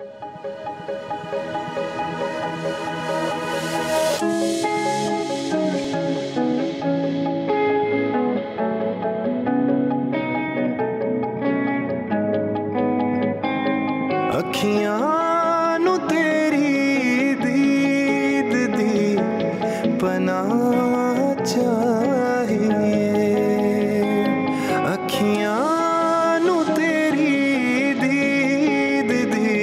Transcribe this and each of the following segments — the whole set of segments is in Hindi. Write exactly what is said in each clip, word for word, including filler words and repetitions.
अखियां तेरी दीद दी बना चाहिए, अखियां तेरी दीद दी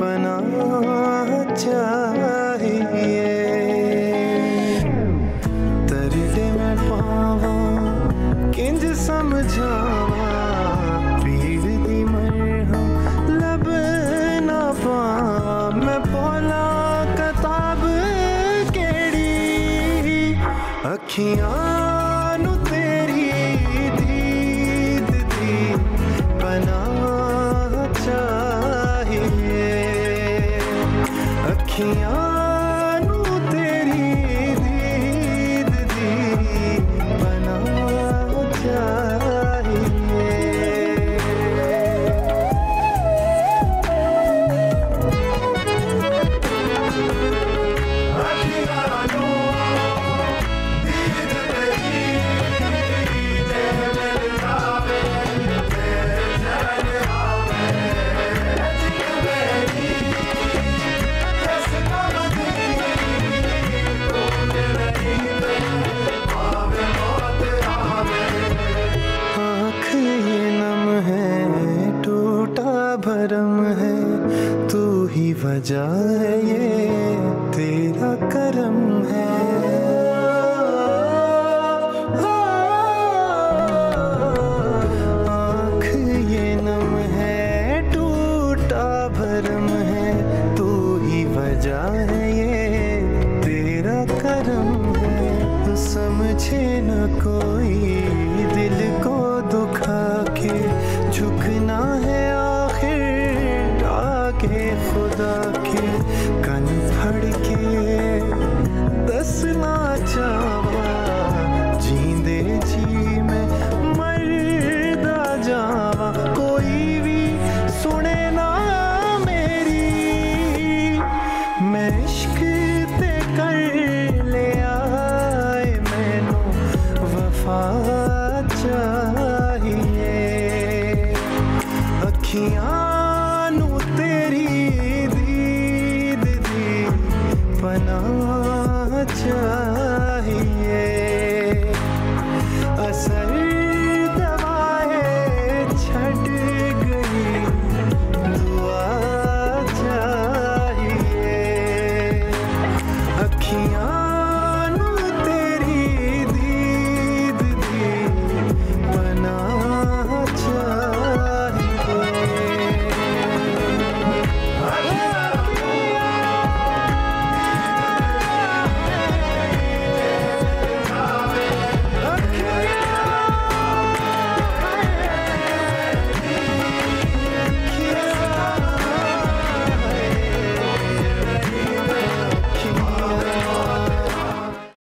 बना चाहिए। दर्दे में पावा किंज समझावा, पीड़ दी मरहम लब ना पा मैं बोला किताब केड़ी। अखियां तेरी दीद दी बना चाहिए, अखियां भरम है, तू ही वजह है ये तेरा करम